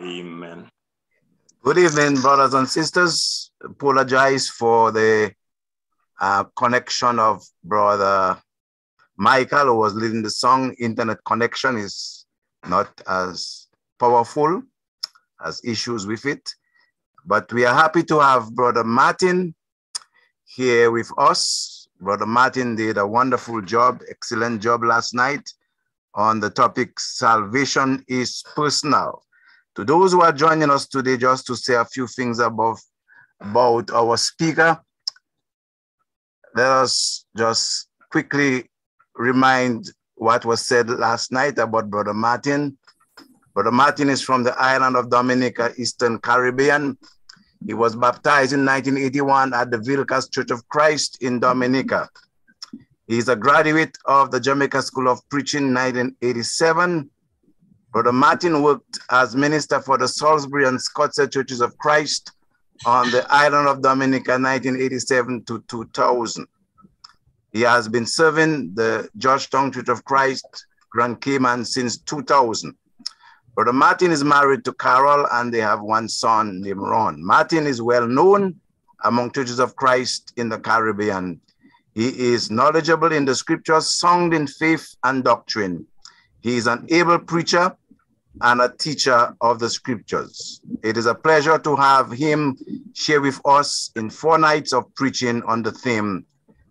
Amen. Good evening, brothers and sisters. Apologize for the connection of Brother Michael, who was leading the song. Internet connection is not as powerful, as issues with it. But we are happy to have Brother Martin here with us. Brother Martin did a wonderful job, excellent job last night on the topic, salvation is personal. To those who are joining us today, just to say a few things about our speaker, let us just quickly remind what was said last night about Brother Martin. Brother Martin is from the island of Dominica, Eastern Caribbean. He was baptized in 1981 at the Vilcas Church of Christ in Dominica. He is a graduate of the Jamaica School of Preaching in 1987. Brother Martin worked as minister for the Salisbury and Scotia Churches of Christ on the island of Dominica, 1987 to 2000. He has been serving the Georgetown Church of Christ, Grand Cayman, since 2000. Brother Martin is married to Carol, and they have one son named Ron. Martin is well known among Churches of Christ in the Caribbean. He is knowledgeable in the scriptures, sound in faith and doctrine. He is an able preacher and a teacher of the scriptures. It is a pleasure to have him share with us in 4 nights of preaching on the theme,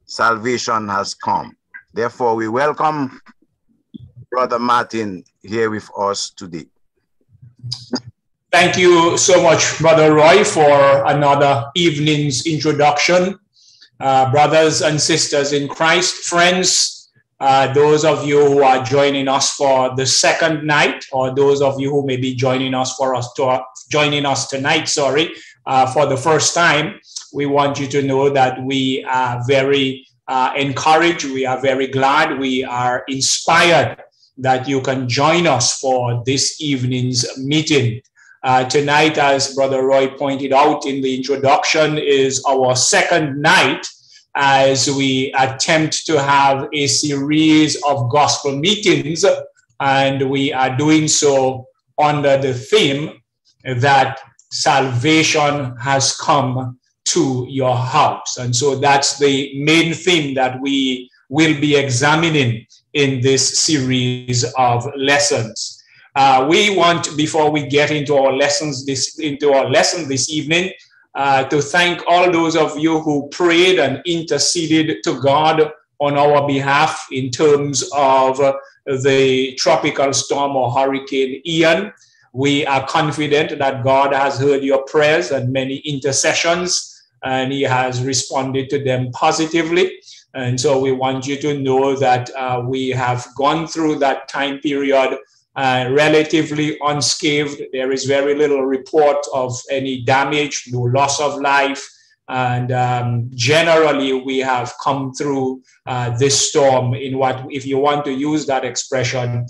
salvation has come. Therefore, we welcome Brother Martin here with us today. Thank you so much, Brother Roy, for another evening's introduction. Brothers and sisters in Christ, friends, those of you who are joining us for the second night, or those of you who may be joining us tonight, for the first time, we want you to know that we are very encouraged, we are very glad, we are inspired that you can join us for this evening's meeting. Tonight, as Brother Roy pointed out in the introduction, is our second night as we attempt to have a series of gospel meetings, and we are doing so under the theme that salvation has come to your house. And so that's the main theme that we will be examining in this series of lessons. We want, before we get into our lessons this evening, to thank all those of you who prayed and interceded to God on our behalf in terms of the tropical storm or Hurricane Ian. We are confident that God has heard your prayers and many intercessions, and He has responded to them positively. And so we want you to know that we have gone through that time period relatively unscathed. There is very little report of any damage, no loss of life, and generally we have come through this storm in what, if you want to use that expression,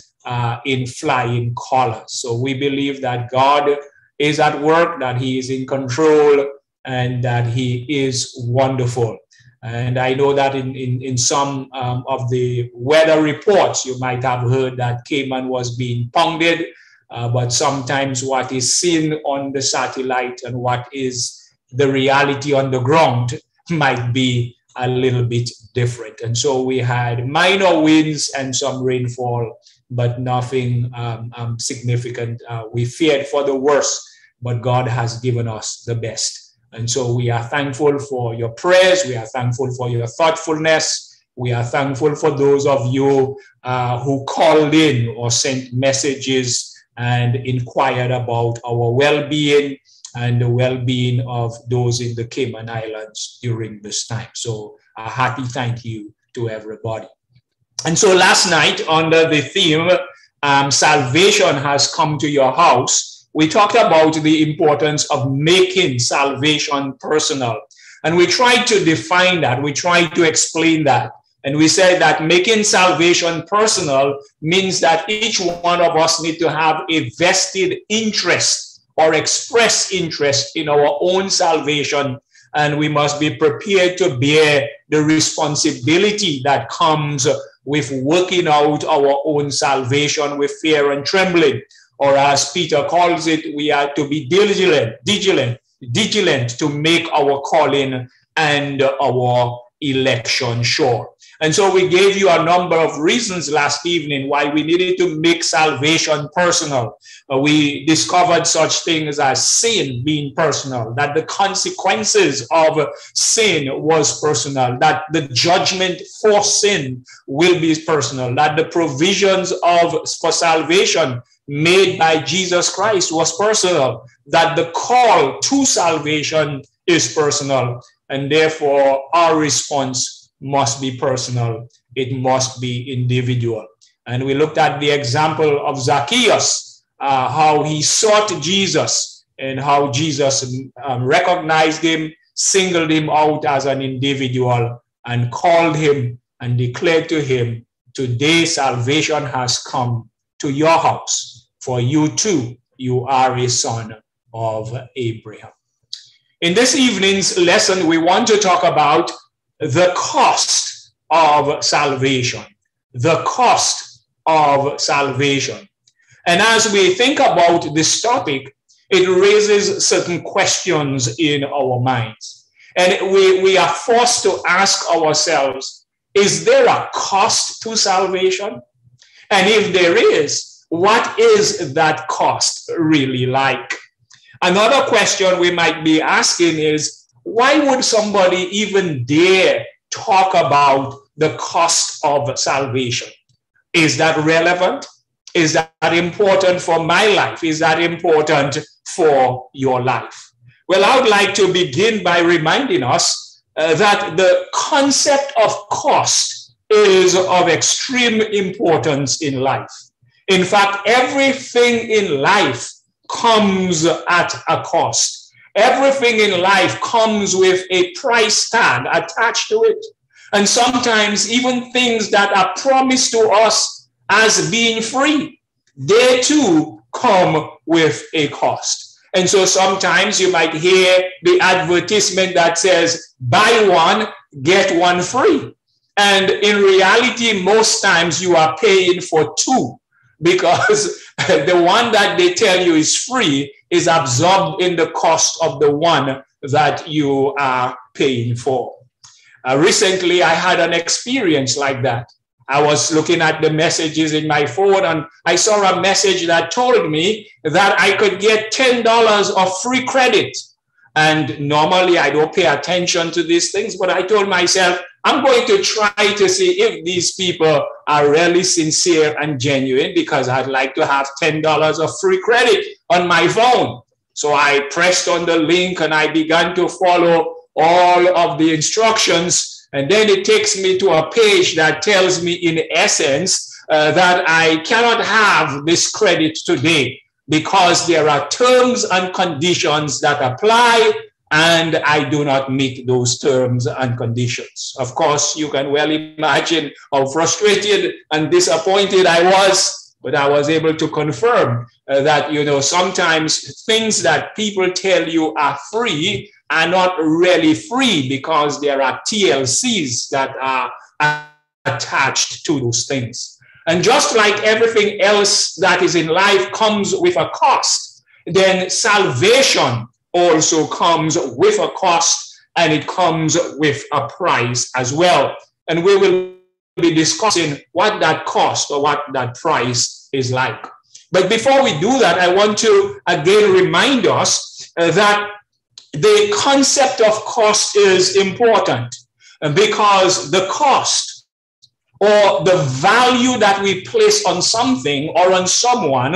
in flying colors. So we believe that God is at work, that He is in control, and that He is wonderful. And I know that in some of the weather reports, you might have heard that Cayman was being pounded, but sometimes what is seen on the satellite and what is the reality on the ground might be a little bit different. And so we had minor winds and some rainfall, but nothing significant. We feared for the worst, but God has given us the best. And so we are thankful for your prayers. We are thankful for your thoughtfulness. We are thankful for those of you who called in or sent messages and inquired about our well-being and the well-being of those in the Cayman Islands during this time. So a hearty thank you to everybody. And so last night, under the theme, salvation has come to your house, we talked about the importance of making salvation personal. And we tried to define that. We tried to explain that. And we said that making salvation personal means that each one of us needs to have a vested interest or express interest in our own salvation. And we must be prepared to bear the responsibility that comes with working out our own salvation with fear and trembling. or as Peter calls it, we are to be vigilant to make our calling and our election sure. And so we gave you a number of reasons last evening why we needed to make salvation personal. We discovered such things as sin being personal, that the consequences of sin was personal, that the judgment for sin will be personal, that the provisions for salvation made by Jesus Christ was personal, that the call to salvation is personal, and therefore our response must be personal. It must be individual. And we looked at the example of Zacchaeus, how he sought Jesus and how Jesus recognized him, singled him out as an individual and called him and declared to him, "Today salvation has come to your house, for you too, you are a son of Abraham." In this evening's lesson, we want to talk about the cost of salvation, the cost of salvation. And as we think about this topic, it raises certain questions in our minds. And we are forced to ask ourselves, is there a cost to salvation? And if there is, what is that cost really like? Another question we might be asking is, why would somebody even dare talk about the cost of salvation? Is that relevant? Is that important for my life? Is that important for your life? Well, I would like to begin by reminding us that the concept of cost is of extreme importance in life. In fact, everything in life comes at a cost. Everything in life comes with a price tag attached to it. And sometimes even things that are promised to us as being free, they too come with a cost. And so sometimes you might hear the advertisement that says, "Buy one, get one free." And in reality, most times you are paying for two, because the one that they tell you is free is absorbed in the cost of the one that you are paying for. Recently, I had an experience like that. I was looking at the messages in my phone and I saw a message that told me that I could get $10 of free credit. And normally I don't pay attention to these things, but I told myself, I'm going to try to see if these people are really sincere and genuine, because I'd like to have $10 of free credit on my phone. So I pressed on the link and I began to follow all of the instructions. And then it takes me to a page that tells me, in essence, that I cannot have this credit today because there are terms and conditions that apply, and I do not meet those terms and conditions. Of course, you can well imagine how frustrated and disappointed I was, but I was able to confirm that, you know, sometimes things that people tell you are free are not really free, because there are TLCs that are attached to those things. And just like everything else that is in life comes with a cost, then salvation also comes with a cost, and it comes with a price as well. And we will be discussing what that cost or what that price is like. But before we do that, I want to again remind us that the concept of cost is important, because the cost or the value that we place on something or on someone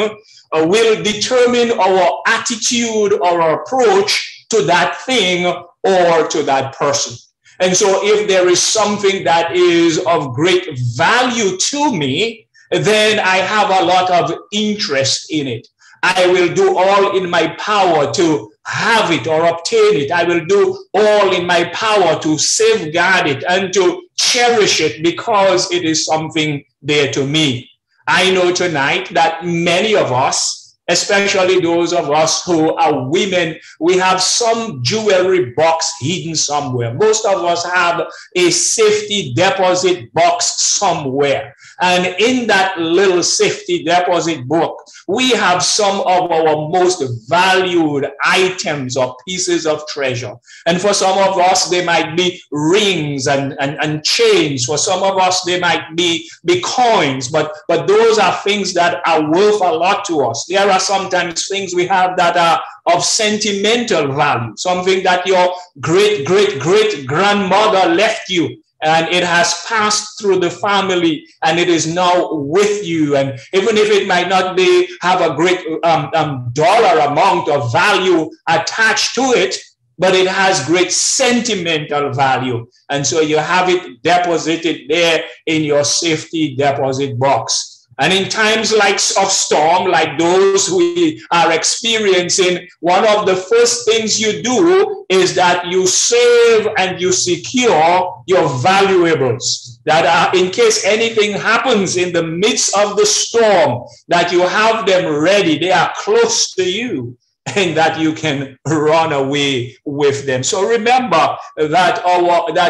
will determine our attitude or our approach to that thing or to that person. And so if there is something that is of great value to me, then I have a lot of interest in it. I will do all in my power to have it or obtain it. I will do all in my power to safeguard it and to cherish it, because it is something dear to me. I know tonight that many of us especially those of us who are women, we have some jewelry box hidden somewhere. Most of us have a safety deposit box somewhere. And in that little safety deposit box, we have some of our most valued items or pieces of treasure. And for some of us, they might be rings and chains. For some of us, they might be coins. But those are things that are worth a lot to us. There are sometimes things we have that are of sentimental value, something that your great-great-great-grandmother left you, and it has passed through the family, and it is now with you. And even if it might not be have a great dollar amount of value attached to it, but it has great sentimental value. And so you have it deposited there in your safety deposit box. And in times like of storm, like those we are experiencing, one of the first things you do is that you save and you secure your valuables, that are, in case anything happens in the midst of the storm, that you have them ready. They are close to you, and that you can run away with them. So remember that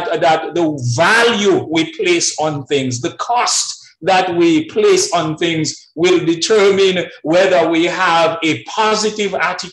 that the value we place on things, the cost that we place on things, will determine whether we have a positive attitude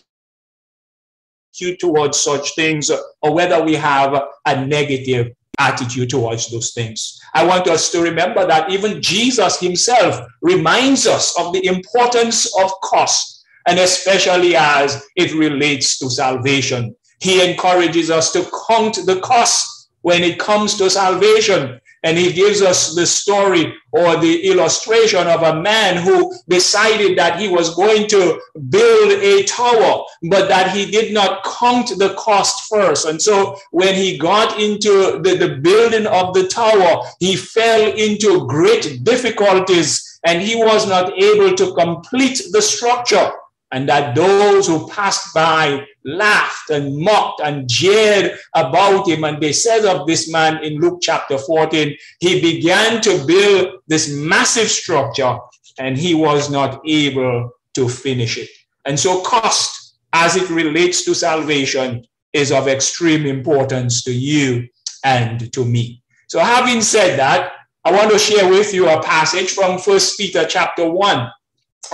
towards such things or whether we have a negative attitude towards those things. I want us to remember that even Jesus himself reminds us of the importance of cost, and especially as it relates to salvation. He encourages us to count the cost when it comes to salvation. And he gives us the story or the illustration of a man who decided that he was going to build a tower, but that he did not count the cost first. And so when he got into the building of the tower, he fell into great difficulties, and he was not able to complete the structure. And that those who passed by laughed and mocked and jeered about him. And they said of this man in Luke chapter 14, he began to build this massive structure and he was not able to finish it. And so cost, as it relates to salvation, is of extreme importance to you and to me. So having said that, I want to share with you a passage from 1 Peter chapter 1.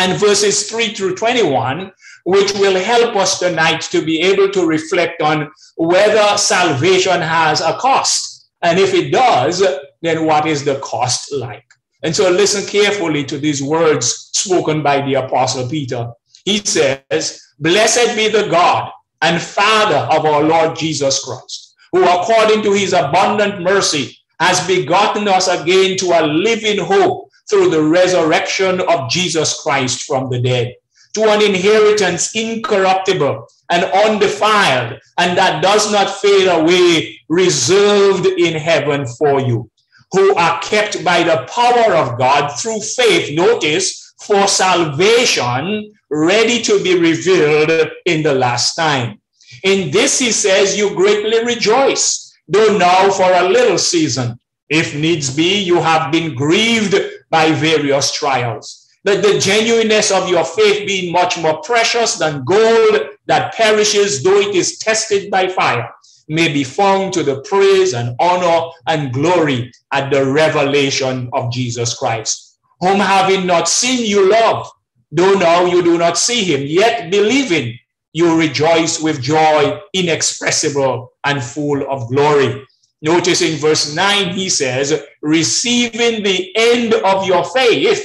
And verses 3 through 21, which will help us tonight to be able to reflect on whether salvation has a cost. And if it does, then what is the cost like? And so listen carefully to these words spoken by the Apostle Peter. He says, "Blessed be the God and Father of our Lord Jesus Christ, who according to his abundant mercy has begotten us again to a living hope, through the resurrection of Jesus Christ from the dead, to an inheritance incorruptible and undefiled, and that does not fade away, reserved in heaven for you, who are kept by the power of God through faith," notice, "for salvation, ready to be revealed in the last time. In this," he says, "you greatly rejoice, though now for a little season, if needs be, you have been grieved by various trials, that the genuineness of your faith, being much more precious than gold that perishes though it is tested by fire, may be found to the praise and honor and glory at the revelation of Jesus Christ, whom having not seen you love, though now you do not see him, yet believing, you rejoice with joy inexpressible and full of glory." Notice in verse 9, he says, "Receiving the end of your faith,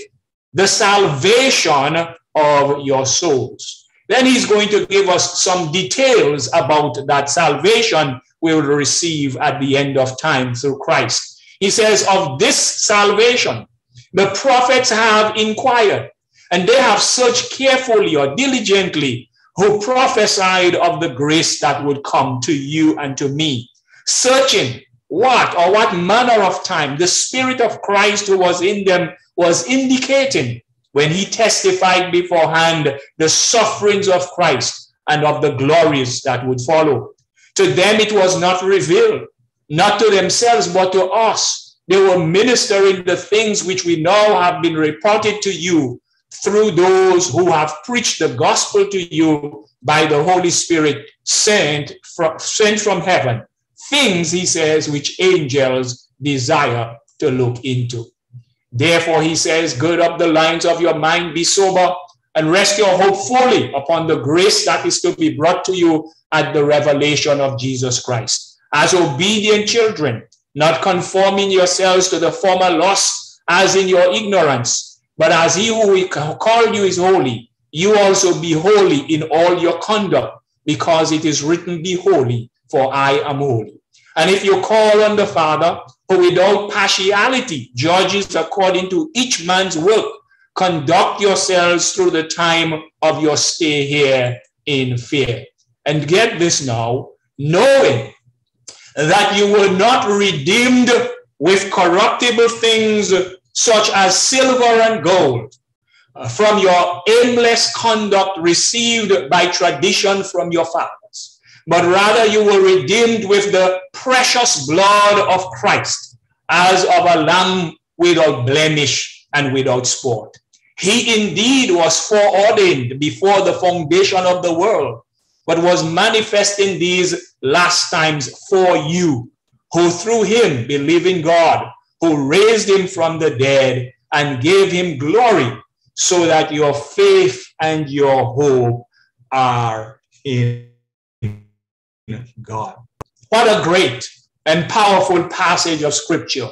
the salvation of your souls." Then he's going to give us some details about that salvation we will receive at the end of time through Christ. He says, "Of this salvation, the prophets have inquired, and they have searched carefully or diligently, who prophesied of the grace that would come to you and to me, searching what manner of time the Spirit of Christ who was in them was indicating when he testified beforehand the sufferings of Christ and of the glories that would follow. To them it was not revealed, not to themselves, but to us. They were ministering the things which we now have been reported to you through those who have preached the gospel to you by the Holy Spirit sent from heaven, things, he says, which angels desire to look into. Therefore, he says, gird up the loins of your mind, be sober, and rest your hope fully upon the grace that is to be brought to you at the revelation of Jesus Christ. As obedient children, not conforming yourselves to the former lust as in your ignorance, but as he who called you is holy, you also be holy in all your conduct, because it is written, be holy, for I am holy. And if you call on the Father, who without partiality judges according to each man's work, conduct yourselves through the time of your stay here in fear. And get this now, knowing that you were not redeemed with corruptible things such as silver and gold, from your aimless conduct received by tradition from your fathers, but rather you were redeemed with the precious blood of Christ, as of a lamb without blemish and without spot. He indeed was foreordained before the foundation of the world, but was manifest in these last times for you, who through him believe in God, who raised him from the dead and gave him glory, so that your faith and your hope are in God. What a great and powerful passage of Scripture,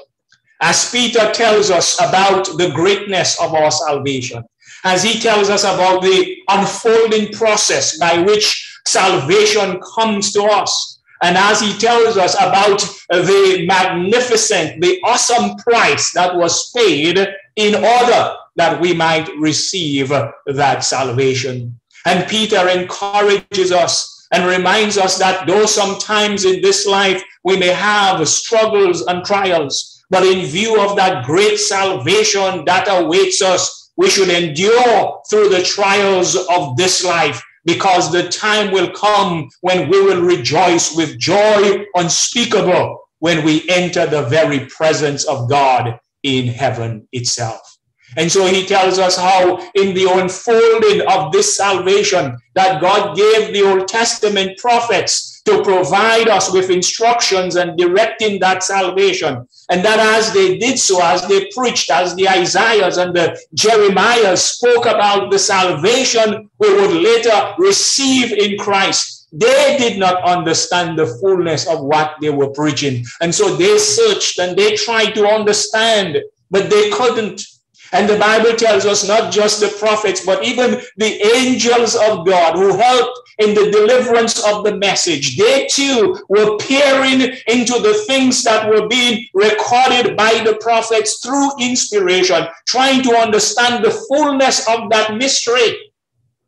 as Peter tells us about the greatness of our salvation, as he tells us about the unfolding process by which salvation comes to us, and as he tells us about the magnificent, the awesome price that was paid in order that we might receive that salvation. And Peter encourages us and reminds us that though sometimes in this life we may have struggles and trials, but in view of that great salvation that awaits us, we should endure through the trials of this life, because the time will come when we will rejoice with joy unspeakable when we enter the very presence of God in heaven itself. And so he tells us how in the unfolding of this salvation that God gave the Old Testament prophets to provide us with instructions and directing that salvation. And that as they did so, as they preached, as the Isaiahs and the Jeremiahs spoke about the salvation we would later receive in Christ, they did not understand the fullness of what they were preaching. And so they searched and they tried to understand, but they couldn't. And the Bible tells us not just the prophets, but even the angels of God who helped in the deliverance of the message, they too were peering into the things that were being recorded by the prophets through inspiration, trying to understand the fullness of that mystery.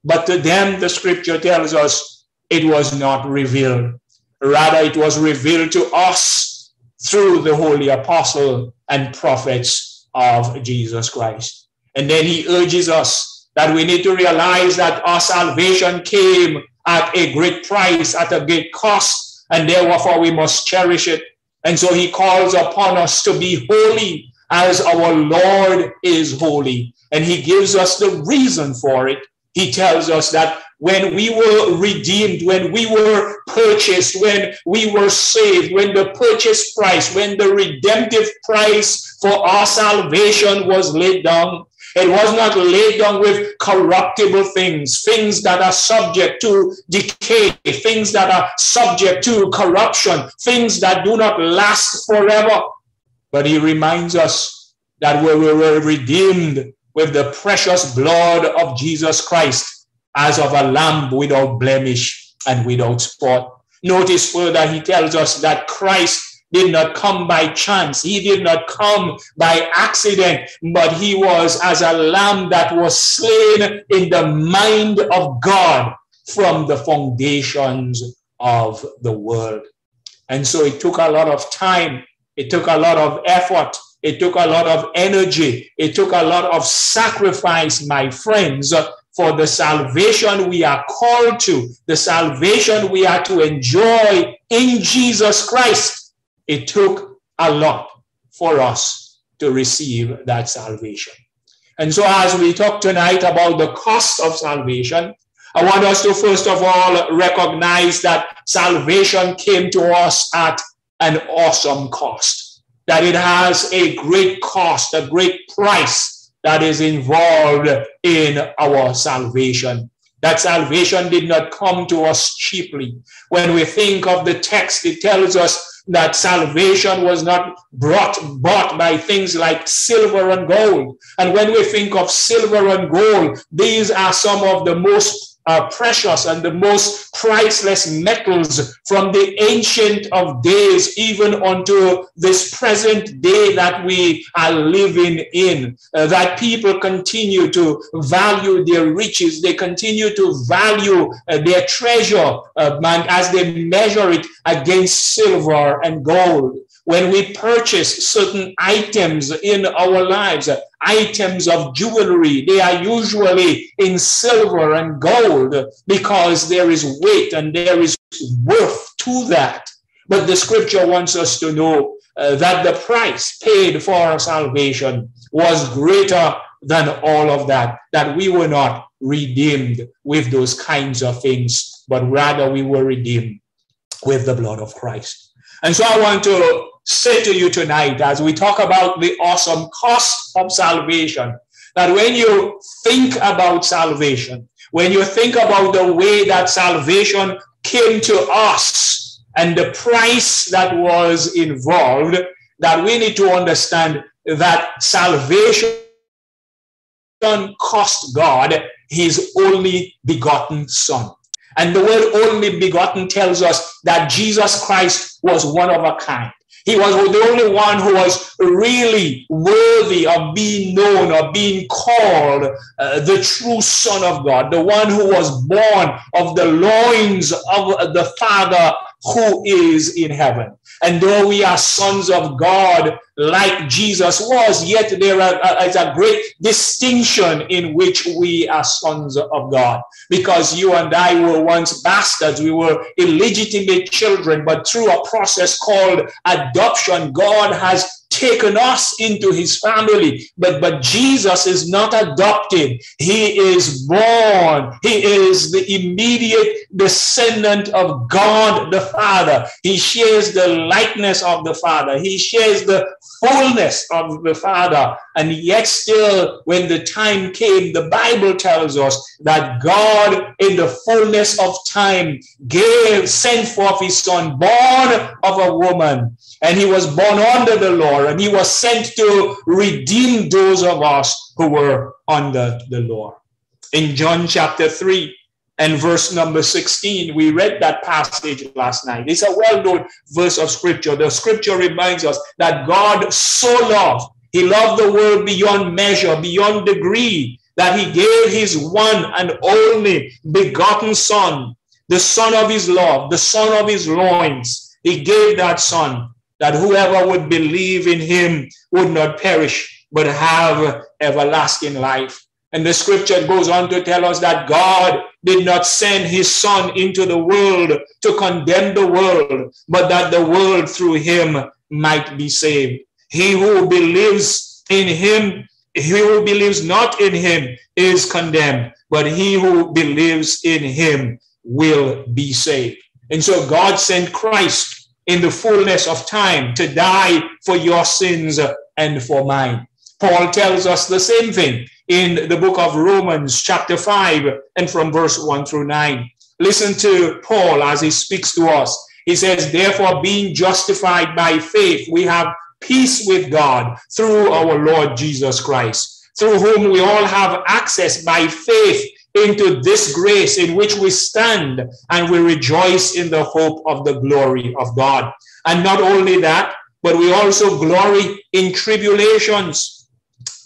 But to them, the Scripture tells us, it was not revealed. Rather, it was revealed to us through the holy apostle and prophets of Jesus Christ. And then he urges us that we need to realize that our salvation came at a great price, at a great cost, and therefore we must cherish it. And so he calls upon us to be holy as our Lord is holy. And he gives us the reason for it. He tells us that when we were redeemed, when we were purchased, when we were saved, when the purchase price, when the redemptive price for our salvation was laid down, it was not laid down with corruptible things, things that are subject to decay, things that are subject to corruption, things that do not last forever. But he reminds us that we were redeemed with the precious blood of Jesus Christ, as of a lamb without blemish and without spot. Notice further, he tells us that Christ did not come by chance. He did not come by accident, but he was as a lamb that was slain in the mind of God from the foundations of the world. And so it took a lot of time. It took a lot of effort. It took a lot of energy. It took a lot of sacrifice, my friends, for the salvation we are called to, the salvation we are to enjoy in Jesus Christ. It took a lot for us to receive that salvation. And so as we talk tonight about the cost of salvation, I want us to first of all recognize that salvation came to us at an awesome cost, that it has a great cost, a great price that is involved in our salvation. That salvation did not come to us cheaply. When we think of the text, it tells us that salvation was not bought by things like silver and gold. And when we think of silver and gold, these are some of the most precious and the most priceless metals from the ancient of days, even unto this present day that we are living in, that people continue to value their riches, they continue to value their treasure as they measure it against silver and gold. When we purchase certain items in our lives, items of jewelry, they are usually in silver and gold because there is weight and there is worth to that. But the scripture wants us to know that the price paid for our salvation was greater than all of that, that we were not redeemed with those kinds of things, but rather we were redeemed with the blood of Christ. And so I want to say to you tonight, as we talk about the awesome cost of salvation, that when you think about salvation, when you think about the way that salvation came to us and the price that was involved, that we need to understand that salvation cost God his only begotten Son. And the word only begotten tells us that Jesus Christ was one of a kind. He was the only one who was really worthy of being known or being called the true Son of God, the one who was born of the loins of the Father who is in heaven. And though we are sons of God like Jesus was, yet there is a great distinction in which we are sons of God. Because you and I were once bastards, we were illegitimate children, but through a process called adoption, God has taken us into his family, but Jesus is not adopted. He is born. He is the immediate descendant of God the Father. He shares the likeness of the Father. He shares the fullness of the Father. And yet still, when the time came, the Bible tells us that God in the fullness of time sent forth his Son, born of a woman. And he was born under the law, and he was sent to redeem those of us who were under the law. In John chapter 3 and verse number 16, we read that passage last night. It's a well-known verse of scripture. The scripture reminds us that God so loved. He loved the world beyond measure, beyond degree, that he gave his one and only begotten Son, the Son of his love, the Son of his loins. He gave that Son, that whoever would believe in him would not perish, but have everlasting life. And the scripture goes on to tell us that God did not send his Son into the world to condemn the world, but that the world through him might be saved. He who believes in him, he who believes not in him is condemned, but he who believes in him will be saved. And so God sent Christ in the fullness of time to die for your sins and for mine. Paul tells us the same thing in the book of Romans chapter 5 and from verse 1 through 9. Listen to Paul as he speaks to us. He says, therefore, being justified by faith, we have peace with God through our Lord Jesus Christ, through whom we all have access by faith into this grace in which we stand, and we rejoice in the hope of the glory of God. And not only that, but we also glory in tribulations,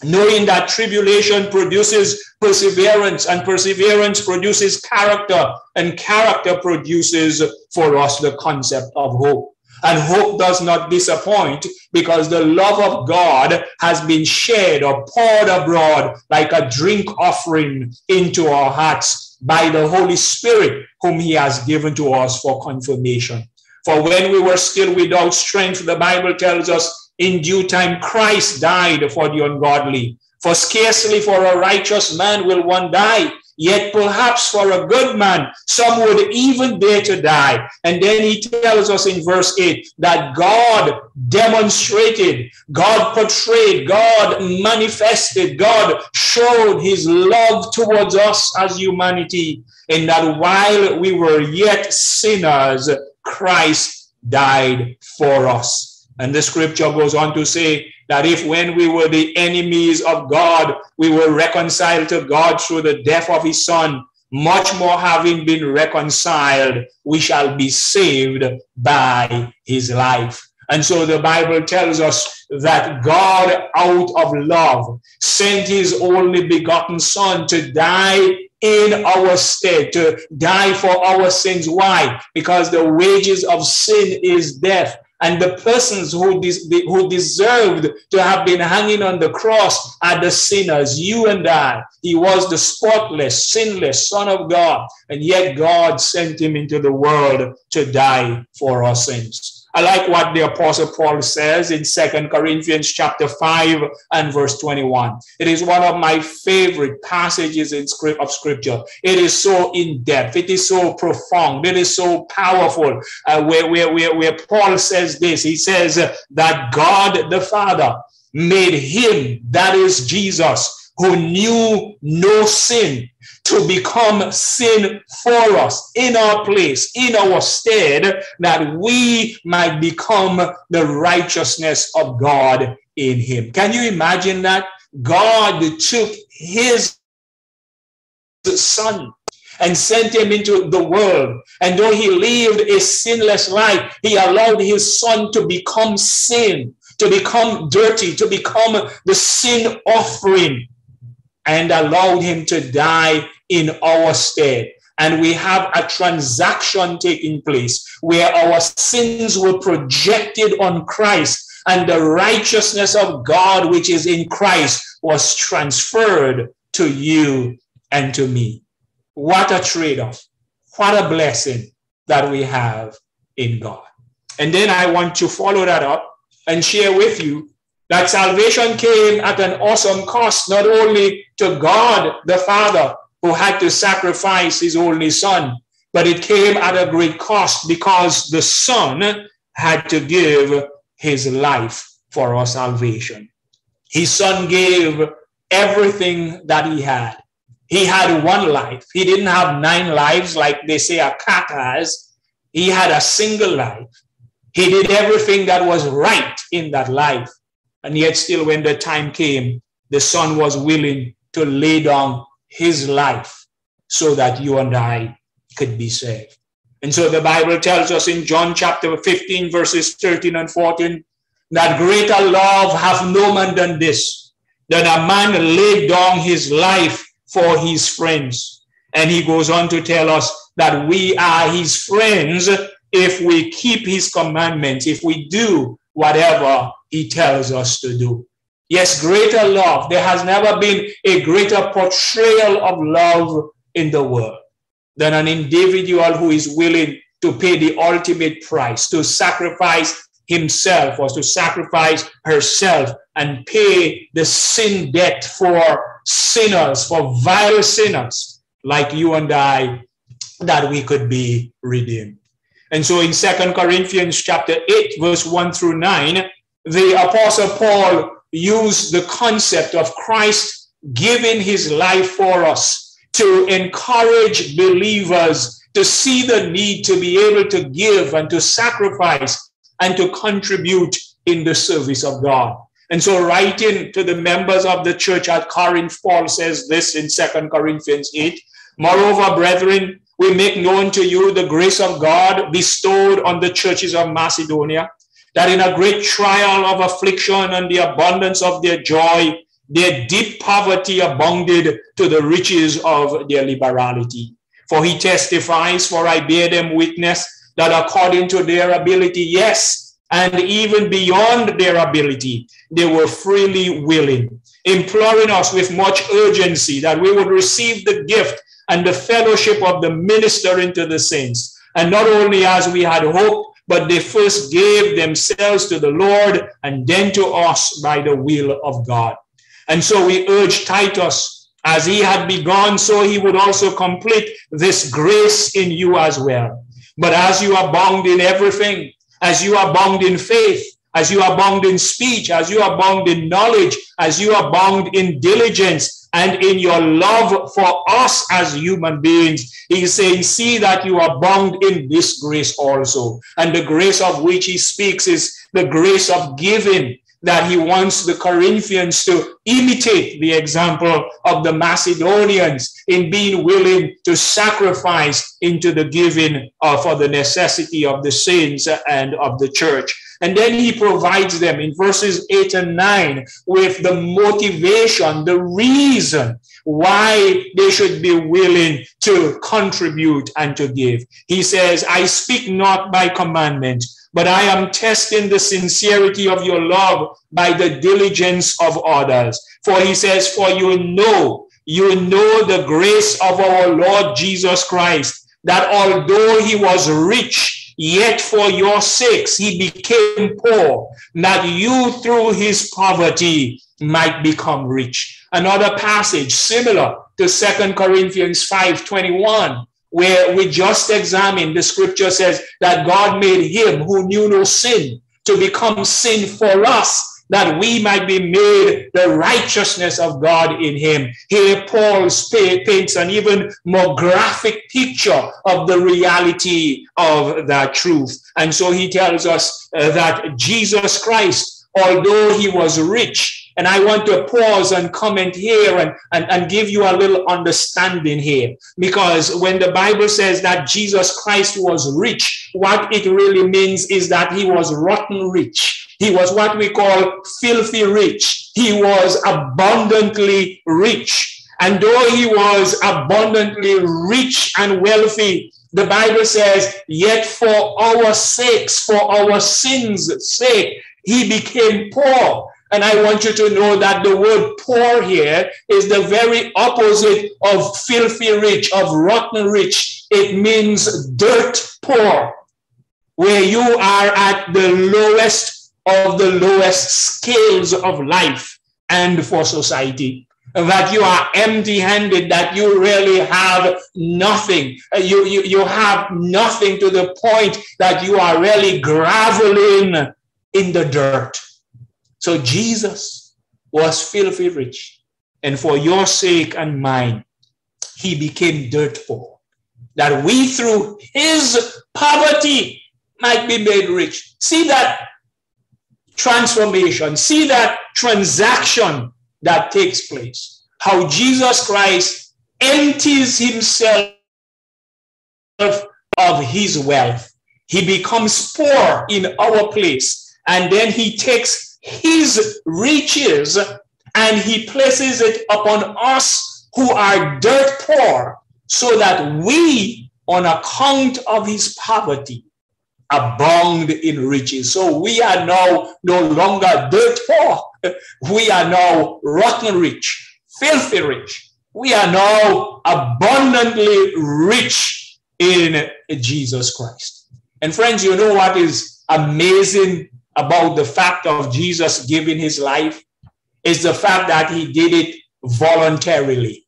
knowing that tribulation produces perseverance, and perseverance produces character, and character produces for us the concept of hope. And hope does not disappoint, because the love of God has been shed or poured abroad like a drink offering into our hearts by the Holy Spirit, whom he has given to us for confirmation. For when we were still without strength, the Bible tells us, in due time Christ died for the ungodly. For scarcely for a righteous man will one die, yet perhaps for a good man, some would even dare to die. And then he tells us in verse 8 that God demonstrated, God portrayed, God manifested, God showed his love towards us as humanity, in that while we were yet sinners, Christ died for us. And the scripture goes on to say that if when we were the enemies of God, we were reconciled to God through the death of his son, much more having been reconciled, we shall be saved by his life. And so the Bible tells us that God, out of love, sent his only begotten son to die in our stead, to die for our sins. Why? Because the wages of sin is death. And the persons who deserved to have been hanging on the cross are the sinners, you and I. He was the spotless, sinless Son of God, and yet God sent him into the world to die for our sins. I like what the Apostle Paul says in 2 Corinthians chapter 5 and verse 21. It is one of my favorite passages of Scripture. It is so in-depth. It is so profound. It is so powerful. Where Paul says this, he says that God the Father made him, that is Jesus, who knew no sin, to become sin for us, in our place, in our stead, that we might become the righteousness of God in him. Can you imagine that? God took his son and sent him into the world. And though he lived a sinless life, he allowed his son to become sin, to become dirty, to become the sin offering, and allowed him to die in our stead. And we have a transaction taking place where our sins were projected on Christ, and the righteousness of God, which is in Christ, was transferred to you and to me. What a trade-off. What a blessing that we have in God. And then I want to follow that up and share with you that salvation came at an awesome cost, not only to God the Father, who had to sacrifice his only son, but it came at a great cost because the son had to give his life for our salvation. His son gave everything that he had. He had one life. He didn't have 9 lives like they say a cat has. He had a single life. He did everything that was right in that life. And yet still, when the time came, the son was willing to lay down his life so that you and I could be saved. And so the Bible tells us in John chapter 15, verses 13 and 14, that greater love hath no man than this, than a man laid down his life for his friends. And he goes on to tell us that we are his friends if we keep his commandments, if we do whatever he tells us to do. Yes, greater love. There has never been a greater portrayal of love in the world than an individual who is willing to pay the ultimate price, to sacrifice himself or to sacrifice herself and pay the sin debt for sinners, for vile sinners like you and I, that we could be redeemed. And so in 2 Corinthians chapter 8, verse 1 through 9, the Apostle Paul used the concept of Christ giving his life for us to encourage believers to see the need to be able to give and to sacrifice and to contribute in the service of God. And so writing to the members of the church at Corinth, Paul says this in 2 Corinthians 8, "Moreover, brethren, we make known to you the grace of God bestowed on the churches of Macedonia, that in a great trial of affliction and the abundance of their joy, their deep poverty abounded to the riches of their liberality. For he testifies, for I bear them witness, that according to their ability, yes, and even beyond their ability, they were freely willing, imploring us with much urgency that we would receive the gift and the fellowship of the ministering to the saints. And not only as we had hoped, but they first gave themselves to the Lord and then to us by the will of God. And so we urge Titus, as he had begun, so he would also complete this grace in you as well. But as you abound in everything, as you abound in faith, as you abound in speech, as you abound in knowledge, as you abound in diligence and in your love for us as human beings, he's saying, see that you abound in this grace also. And the grace of which he speaks is the grace of giving, that he wants the Corinthians to imitate the example of the Macedonians in being willing to sacrifice into the giving for the necessity of the saints and of the church. And then he provides them in verses 8 and 9 with the motivation, the reason why they should be willing to contribute and to give. He says, I speak not by commandment, but I am testing the sincerity of your love by the diligence of others. For he says, for you know the grace of our Lord Jesus Christ, that although he was rich, yet for your sakes he became poor, that you through his poverty might become rich. Another passage similar to 2 Corinthians 5:21, where we just examined, the scripture says that God made him who knew no sin to become sin for us, that we might be made the righteousness of God in him. Here Paul paints an even more graphic picture of the reality of that truth. And so he tells us that Jesus Christ, although he was rich, and I want to pause and comment here and give you a little understanding here. Because when the Bible says that Jesus Christ was rich, what it really means is that he was rotten rich. He was what we call filthy rich. He was abundantly rich. And though he was abundantly rich and wealthy, the Bible says, yet for our sakes, for our sins' sake, he became poor. And I want you to know that the word poor here is the very opposite of filthy rich, of rotten rich. It means dirt poor, where you are at the lowest of the lowest scales of life and for society, that you are empty-handed, that you really have nothing. You have nothing, to the point that you are really groveling in the dirt. So Jesus was filthy rich, and for your sake and mine, he became dirt poor, that we through his poverty might be made rich. See that transformation. See that transaction that takes place. How Jesus Christ empties himself of his wealth. He becomes poor in our place. And then he takes his riches and he places it upon us who are dirt poor, so that we, on account of his poverty, abound in riches. So we are now no longer dirt poor. We are now rotten rich, filthy rich. We are now abundantly rich in Jesus Christ. And friends, you know what is amazing about the fact of Jesus giving his life is the fact that he did it voluntarily.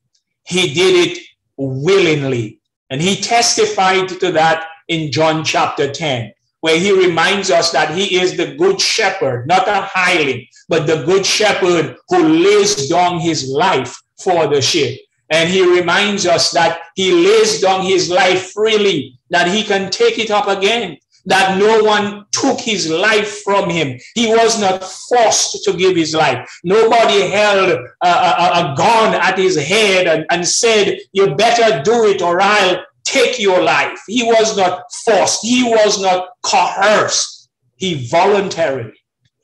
He did it willingly. And he testified to that in John chapter 10, where he reminds us that he is the good shepherd, not a hireling, but the good shepherd who lays down his life for the sheep. And he reminds us that he lays down his life freely, that he can take it up again, that no one took his life from him. He was not forced to give his life. Nobody held a gun at his head and said, you better do it or I'll take your life. He was not forced. He was not coerced. He voluntarily,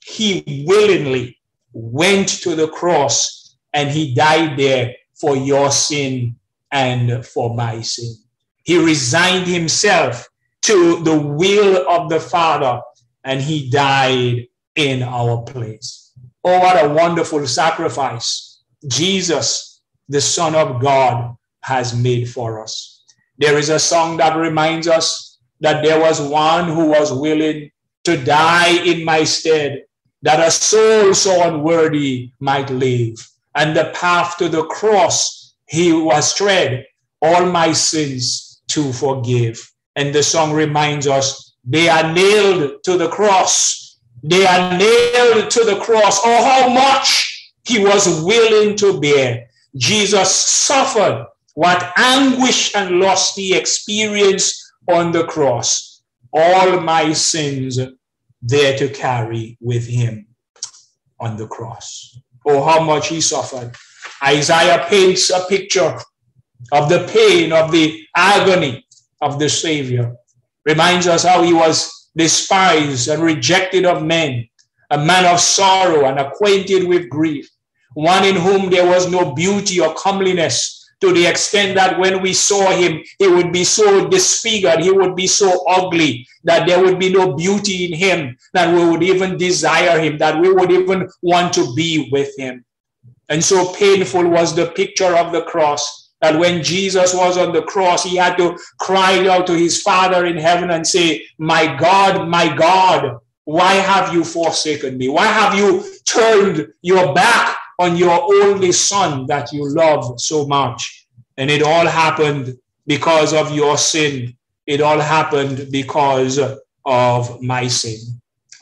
he willingly went to the cross and he died there for your sin and for my sin. He resigned himself to the will of the Father and he died in our place. Oh, what a wonderful sacrifice Jesus, the Son of God, has made for us. There is a song that reminds us that there was one who was willing to die in my stead, that a soul so unworthy might live. and the path to the cross he was tread, all my sins to forgive. And the song reminds us, they are nailed to the cross. They are nailed to the cross. Oh, how much he was willing to bear. Jesus suffered what anguish and loss he experienced on the cross. All my sins there to carry with him on the cross. Oh, how much he suffered. Isaiah paints a picture of the pain, of the agony of the Savior. Reminds us how he was despised and rejected of men, a man of sorrow and acquainted with grief, one in whom there was no beauty or comeliness, to the extent that when we saw him, he would be so disfigured, he would be so ugly, that there would be no beauty in him, that we would even desire him, that we would even want to be with him. And so painful was the picture of the cross, that when Jesus was on the cross, he had to cry out to his Father in heaven and say, my God, why have you forsaken me? Why have you turned your back on your only son that you love so much? And it all happened because of your sin. It all happened because of my sin.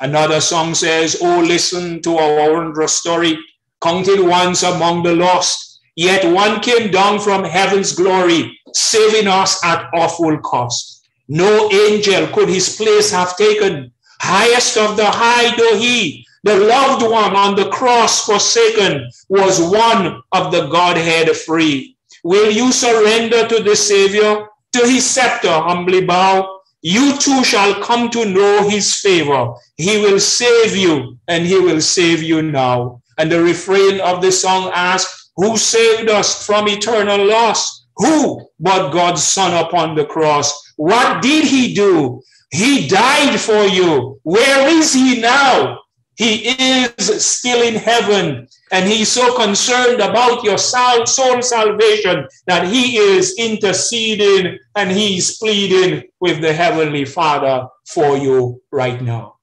Another song says, oh, listen to our wondrous story, counted once among the lost, yet one came down from heaven's glory, saving us at awful cost. No angel could his place have taken, highest of the high though he, the loved one on the cross forsaken, was one of the Godhead free. Will you surrender to the Savior, to his scepter humbly bow? You too shall come to know his favor. He will save you, and he will save you now. And the refrain of the song asks, who saved us from eternal loss? Who but God's Son upon the cross? What did he do? He died for you. Where is he now? He is still in heaven, and he's so concerned about your soul salvation that he is interceding and he's pleading with the Heavenly Father for you right now.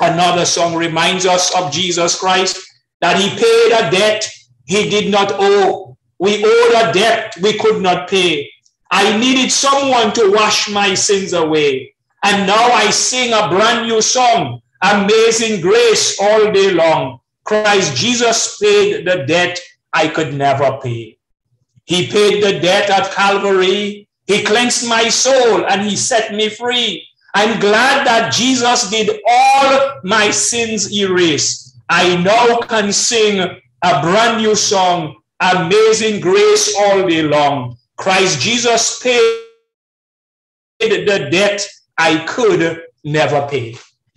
Another song reminds us of Jesus Christ, that he paid a debt he did not owe. We owed a debt we could not pay. I needed someone to wash my sins away, and now I sing a brand new song, Amazing Grace, all day long. Christ Jesus paid the debt I could never pay. He paid the debt at Calvary. He cleansed my soul and he set me free. I'm glad that Jesus did all my sins erase. I now can sing a brand new song, Amazing Grace, all day long. Christ Jesus paid the debt I could never pay.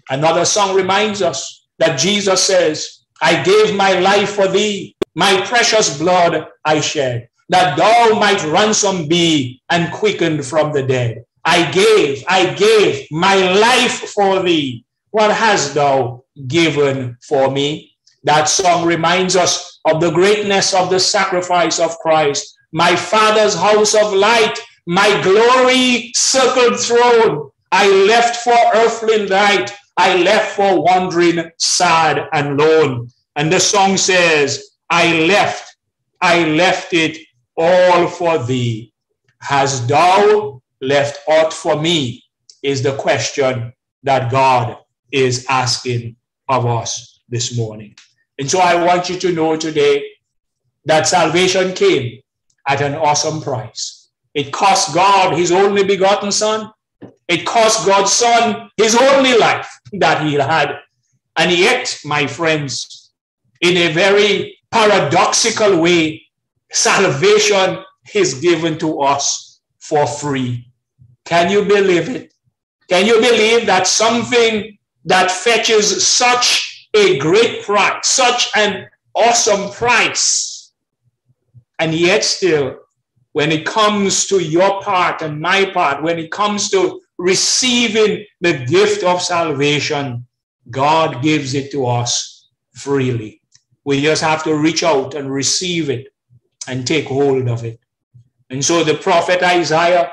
Another song reminds us that Jesus says, I gave my life for thee, my precious blood I shed, that thou might ransom be and quickened from the dead. I gave my life for thee. What hast thou given for me? That song reminds us of the greatness of the sacrifice of Christ. My Father's house of light, my glory-circled throne, I left for earthly light. I left for wandering, sad and lone. And the song says, I left it all for thee. Hast thou left aught for me? Is the question that God is asking of us this morning. And so I want you to know today that salvation came at an awesome price. It cost God his only begotten Son. It cost God's Son his only life that he had. And yet, my friends, in a very paradoxical way, salvation is given to us for free. Can you believe it? Can you believe that something that fetches such a great price, such an awesome price, and yet still, when it comes to your part and my part, when it comes to receiving the gift of salvation, God gives it to us freely. We just have to reach out and receive it and take hold of it. And so the prophet Isaiah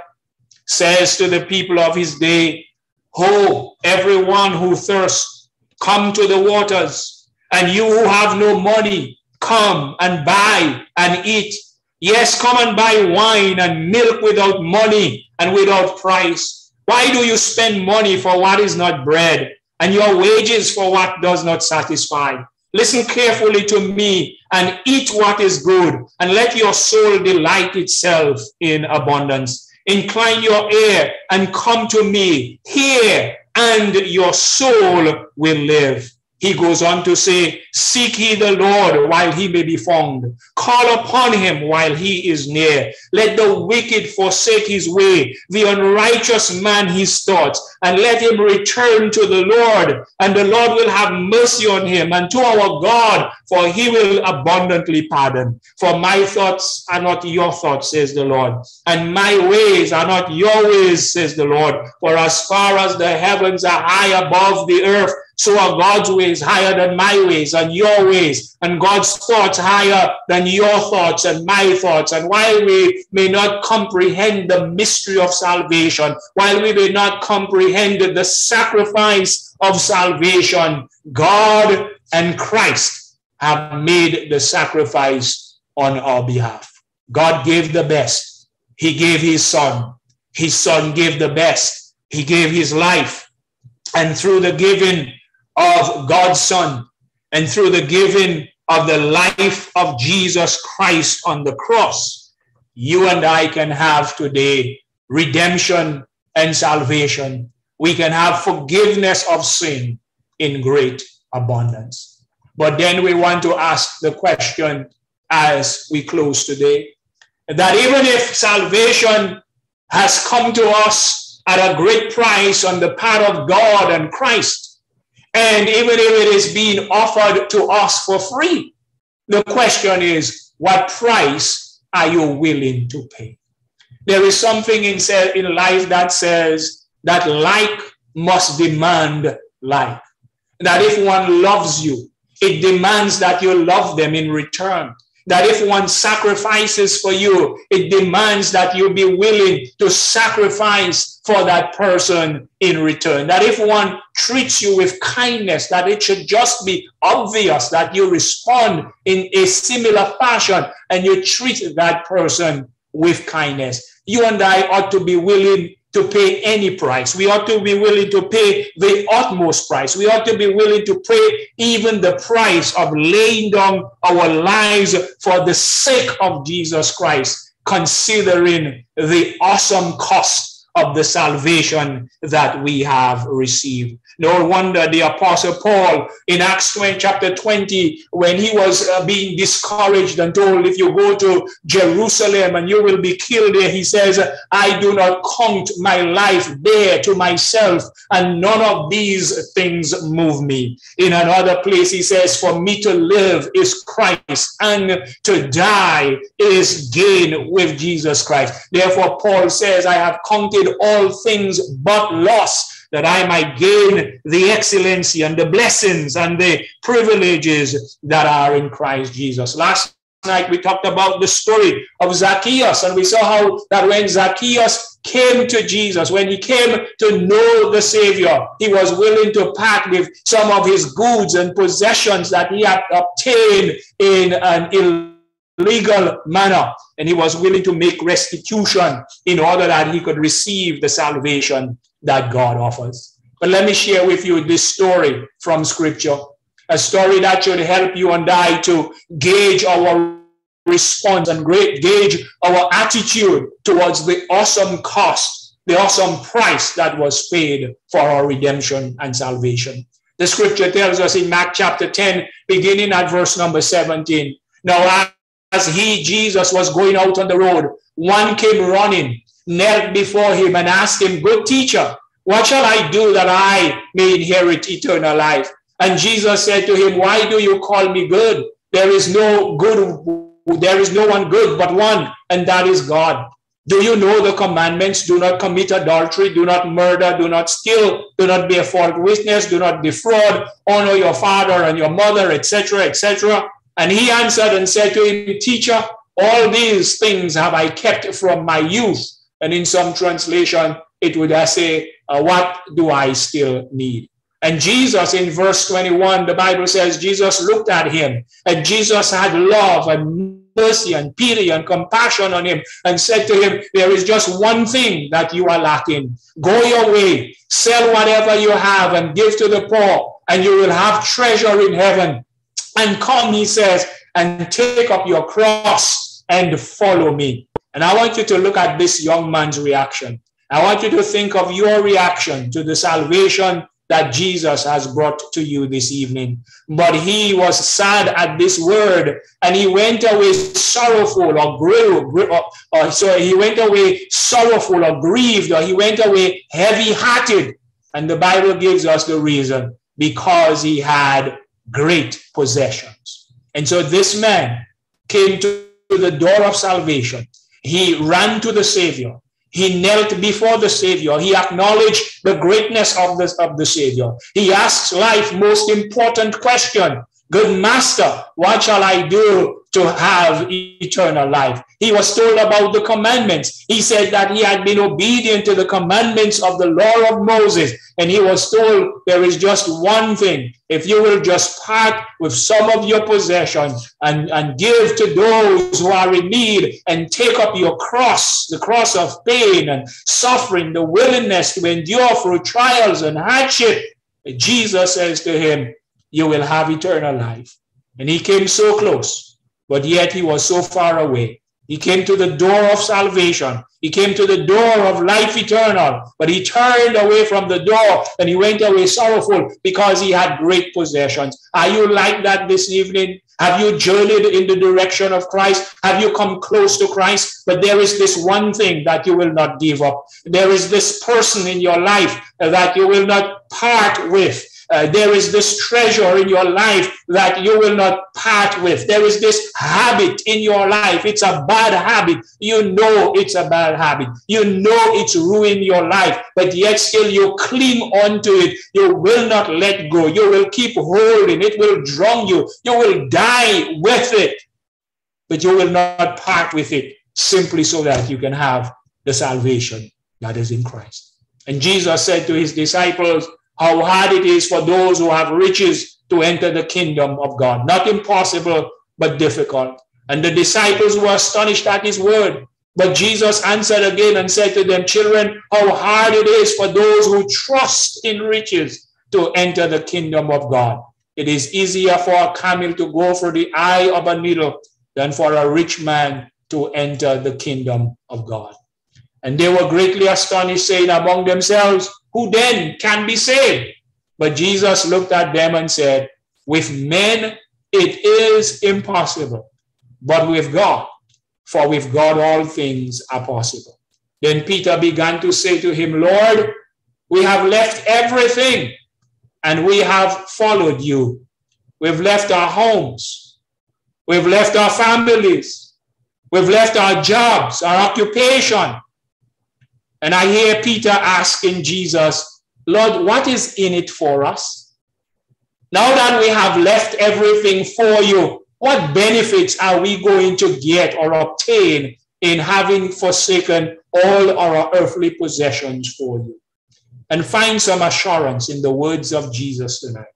says to the people of his day, Ho, everyone who thirsts, come to the waters, and you who have no money, come and buy and eat. Yes, come and buy wine and milk without money and without price. Why do you spend money for what is not bread, and your wages for what does not satisfy? Listen carefully to me and eat what is good, and let your soul delight itself in abundance. Incline your ear and come to me. Hear, and your soul will live. He goes on to say, seek ye the Lord while he may be found. Call upon him while he is near. Let the wicked forsake his way, the unrighteous man his thoughts, and let him return to the Lord, and the Lord will have mercy on him, and to our God, for he will abundantly pardon. For my thoughts are not your thoughts, says the Lord, and my ways are not your ways, says the Lord. For as far as the heavens are high above the earth, so are God's ways higher than my ways and your ways, and God's thoughts higher than your thoughts and my thoughts. And while we may not comprehend the mystery of salvation, while we may not comprehend the sacrifice of salvation, God and Christ have made the sacrifice on our behalf. God gave the best. He gave his son. His son gave the best. He gave his life. And through the giving of God's Son, and through the giving of the life of Jesus Christ on the cross, you and I can have today redemption and salvation. We can have forgiveness of sin in great abundance. But then we want to ask the question as we close today, that even if salvation has come to us at a great price on the part of God and Christ, and even if it is being offered to us for free, the question is, what price are you willing to pay? There is something in life that says that like must demand like. That if one loves you, it demands that you love them in return. That if one sacrifices for you, it demands that you be willing to sacrifice for that person in return. That if one treats you with kindness, that it should just be obvious that you respond in a similar fashion and you treat that person with kindness. You and I ought to be willing to pay any price. We ought to be willing to pay the utmost price. We ought to be willing to pay even the price of laying down our lives for the sake of Jesus Christ, considering the awesome cost of the salvation that we have received. No wonder the Apostle Paul in Acts chapter 20, when he was being discouraged and told, if you go to Jerusalem and you will be killed there, he says, I do not count my life there to myself, and none of these things move me. In another place, he says, for me to live is Christ, and to die is gain with Jesus Christ. Therefore, Paul says, I have counted all things but loss, that I might gain the excellency and the blessings and the privileges that are in Christ Jesus. Last night we talked about the story of Zacchaeus, and we saw how that when Zacchaeus came to Jesus, when he came to know the Savior, he was willing to part with some of his goods and possessions that he had obtained in an illegal manner, and he was willing to make restitution in order that he could receive the salvation that God offers. But let me share with you this story from Scripture, a story that should help you and I to gauge our response and gauge our attitude towards the awesome cost, the awesome price that was paid for our redemption and salvation. The Scripture tells us in Mark chapter 10, beginning at verse number 17, now as he, Jesus, was going out on the road, one came running, knelt before him and asked him, good teacher, what shall I do that I may inherit eternal life? And Jesus said to him, why do you call me good? There is no one good but one, and that is God. Do you know the commandments? Do not commit adultery, do not murder, do not steal, do not bear false witness, do not defraud, honor your father and your mother, etc., etc. And he answered and said to him, teacher, all these things have I kept from my youth. And in some translation, it would say, what do I still need? And Jesus, in verse 21, the Bible says, Jesus looked at him, and Jesus had love and mercy and pity and compassion on him, and said to him, there is just one thing that you are lacking. Go your way, sell whatever you have and give to the poor, and you will have treasure in heaven. And come, he says, and take up your cross and follow me. And I want you to look at this young man's reaction. I want you to think of your reaction to the salvation that Jesus has brought to you this evening. But he was sad at this word, and he went away sorrowful or grieved, or he went away heavy-hearted. And the Bible gives us the reason: because he had great possessions. And so this man came to the door of salvation. He ran to the Savior. He knelt before the Savior. He acknowledged the greatness of the Savior. He asked life's most important question: good master, what shall I do to have eternal life? He was told about the commandments. He said that he had been obedient to the commandments of the law of Moses. And he was told there is just one thing. If you will just part with some of your possessions and give to those who are in need, and take up your cross, the cross of pain and suffering, the willingness to endure through trials and hardship, Jesus says to him, you will have eternal life. And he came so close, but yet he was so far away. He came to the door of salvation. He came to the door of life eternal, but he turned away from the door, and he went away sorrowful because he had great possessions. Are you like that this evening? Have you journeyed in the direction of Christ? Have you come close to Christ? But there is this one thing that you will not give up. There is this person in your life that you will not part with. There is this treasure in your life that you will not part with. There is this habit in your life. It's a bad habit. You know it's a bad habit. You know it's ruined your life, but yet still you cling onto it. You will not let go. You will keep holding. It will drown you. You will die with it, but you will not part with it simply so that you can have the salvation that is in Christ. And Jesus said to his disciples, how hard it is for those who have riches to enter the kingdom of God. Not impossible, but difficult. And the disciples were astonished at his word. But Jesus answered again and said to them, children, how hard it is for those who trust in riches to enter the kingdom of God. It is easier for a camel to go through the eye of a needle than for a rich man to enter the kingdom of God. And they were greatly astonished, saying among themselves, who then can be saved? But Jesus looked at them and said, with men it is impossible, but with God, for with God all things are possible. Then Peter began to say to him, Lord, we have left everything and we have followed you. We've left our homes. We've left our families. We've left our jobs, our occupation. And I hear Peter asking Jesus, Lord, what is in it for us? Now that we have left everything for you, what benefits are we going to get or obtain in having forsaken all our earthly possessions for you? And find some assurance in the words of Jesus tonight.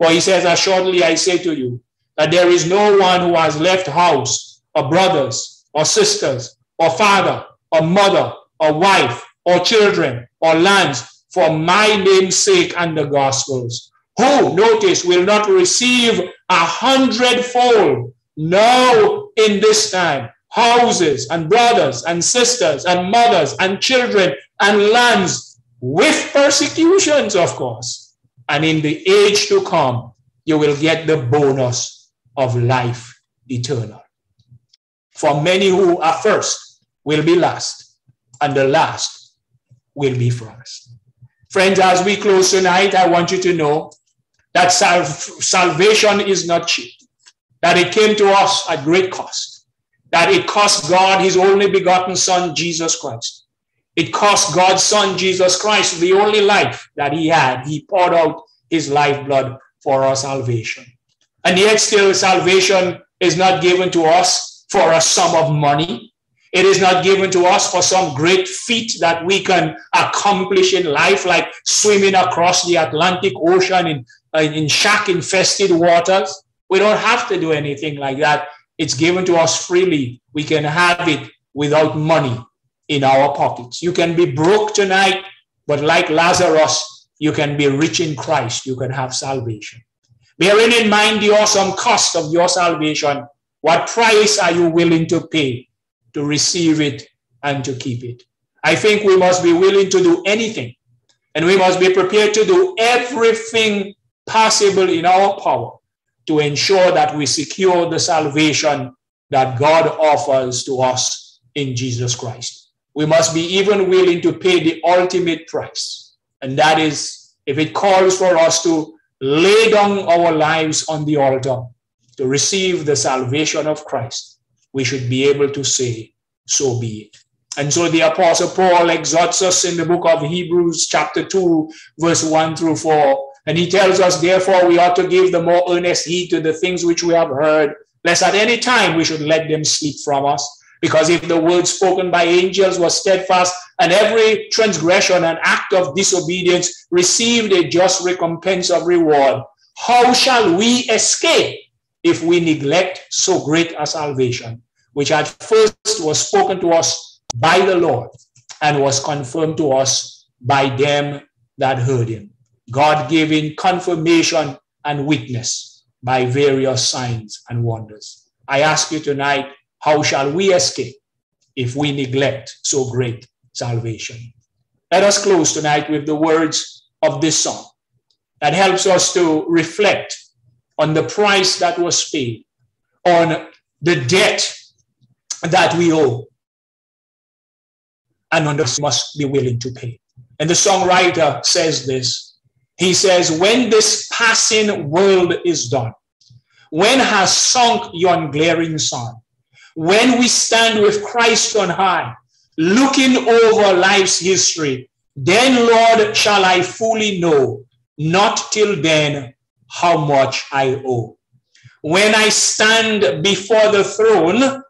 For he says, assuredly I say to you, that there is no one who has left house, or brothers, or sisters, or father, or mother, or wife, or children, or lands, for my name's sake and the gospel's, who, notice, will not receive 100-fold, no, in this time, houses, and brothers, and sisters, and mothers, and children, and lands, with persecutions, of course. And in the age to come, you will get the bonus of life eternal. For many who are first will be last, and the last will be first. Friends, as we close tonight, I want you to know that salvation is not cheap, that it came to us at great cost, that it cost God his only begotten Son, Jesus Christ. It cost God's Son, Jesus Christ, the only life that he had. He poured out his lifeblood for our salvation. And yet still, salvation is not given to us for a sum of money. It is not given to us for some great feat that we can accomplish in life, like swimming across the Atlantic Ocean in shark-infested waters. We don't have to do anything like that. It's given to us freely. We can have it without money in our pockets. You can be broke tonight, but like Lazarus, you can be rich in Christ. You can have salvation. Bearing in mind the awesome cost of your salvation, what price are you willing to pay to receive it and to keep it? I think we must be willing to do anything, and we must be prepared to do everything possible in our power to ensure that we secure the salvation that God offers to us in Jesus Christ. We must be even willing to pay the ultimate price, and that is if it calls for us to lay down our lives on the altar to receive the salvation of Christ, we should be able to say, so be it. And so the Apostle Paul exhorts us in the book of Hebrews chapter 2, verse 1 through 4. And he tells us, therefore, we ought to give the more earnest heed to the things which we have heard, lest at any time we should let them slip from us. Because if the word spoken by angels was steadfast, and every transgression and act of disobedience received a just recompense of reward, how shall we escape if we neglect so great a salvation, which at first was spoken to us by the Lord and was confirmed to us by them that heard him, God giving confirmation and witness by various signs and wonders? I ask you tonight, how shall we escape if we neglect so great salvation? Let us close tonight with the words of this song that helps us to reflect on the price that was paid, on the debt that we owe, and on the must be willing to pay. And the songwriter says this. He says, when this passing world is done, when has sunk yon glaring sun, when we stand with Christ on high, looking over life's history, then, Lord, shall I fully know, not till then, how much I owe. When I stand before the throne,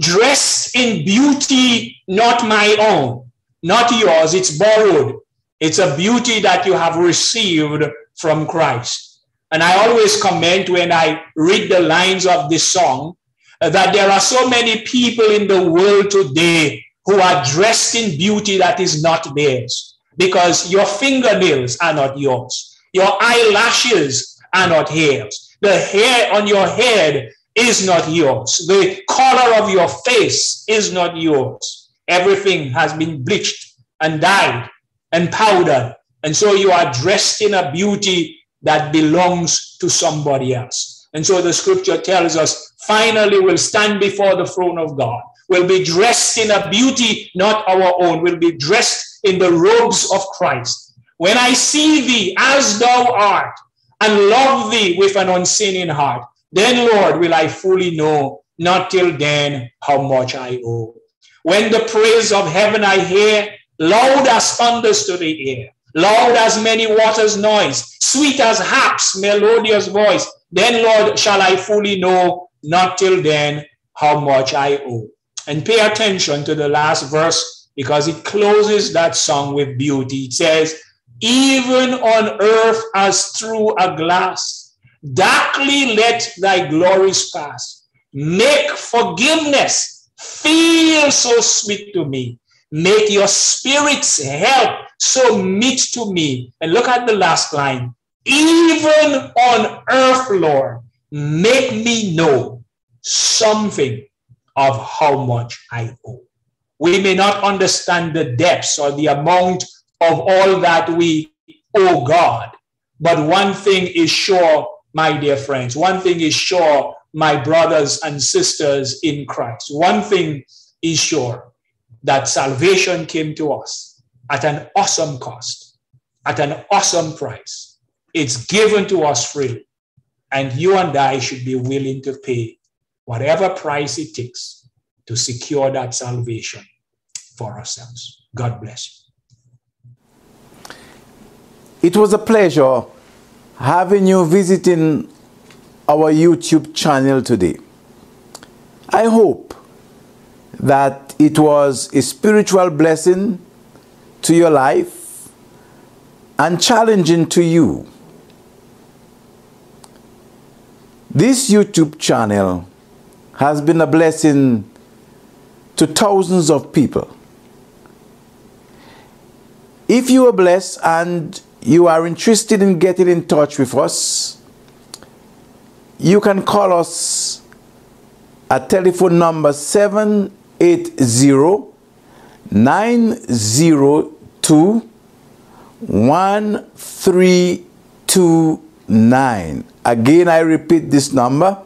dressed in beauty, not my own, not yours, it's borrowed. It's a beauty that you have received from Christ. And I always comment when I read the lines of this song, that there are so many people in the world today who are dressed in beauty that is not theirs, because your fingernails are not yours. Your eyelashes are not hers. The hair on your head is not yours. The color of your face is not yours. Everything has been bleached and dyed and powdered. And so you are dressed in a beauty that belongs to somebody else. And so the scripture tells us, finally, we'll stand before the throne of God. We'll be dressed in a beauty not our own. We'll be dressed in the robes of Christ. When I see thee as thou art and love thee with an unsinning heart, then, Lord, will I fully know, not till then, how much I owe. When the praise of heaven I hear, loud as thunders to the ear, loud as many waters' noise, sweet as harps, melodious voice, then, Lord, shall I fully know, not till then, how much I owe. And pay attention to the last verse, because it closes that song with beauty. It says, even on earth as through a glass, darkly let thy glories pass. Make forgiveness feel so sweet to me. Make your spirit's help so meet to me. And look at the last line. Even on earth, Lord, make me know something of how much I owe. We may not understand the depths or the amount of all that we owe God, but one thing is sure, my dear friends, one thing is sure, my brothers and sisters in Christ, one thing is sure, that salvation came to us at an awesome cost, at an awesome price. It's given to us freely, and you and I should be willing to pay whatever price it takes to secure that salvation for ourselves. God bless you. It was a pleasure having you visiting our YouTube channel today. I hope that But it was a spiritual blessing to your life and challenging to you. This YouTube channel has been a blessing to thousands of people. If you are blessed and you are interested in getting in touch with us, you can call us at telephone number 780-902-1329. Again, I repeat this number,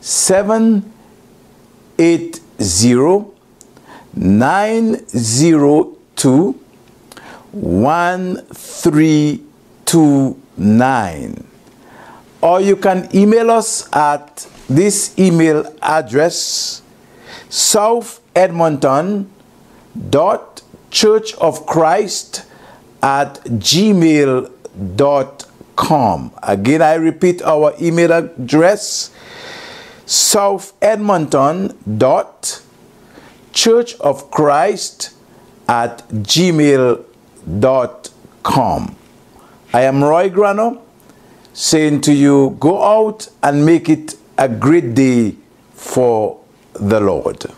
780-902-1329. Or you can email us at this email address, southedmonton.churchofchrist@gmail.com. Again, I repeat our email address, southedmonton.churchofchrist@gmail.com. I am Roy Graneau, saying to you, go out and make it a great day for the Lord.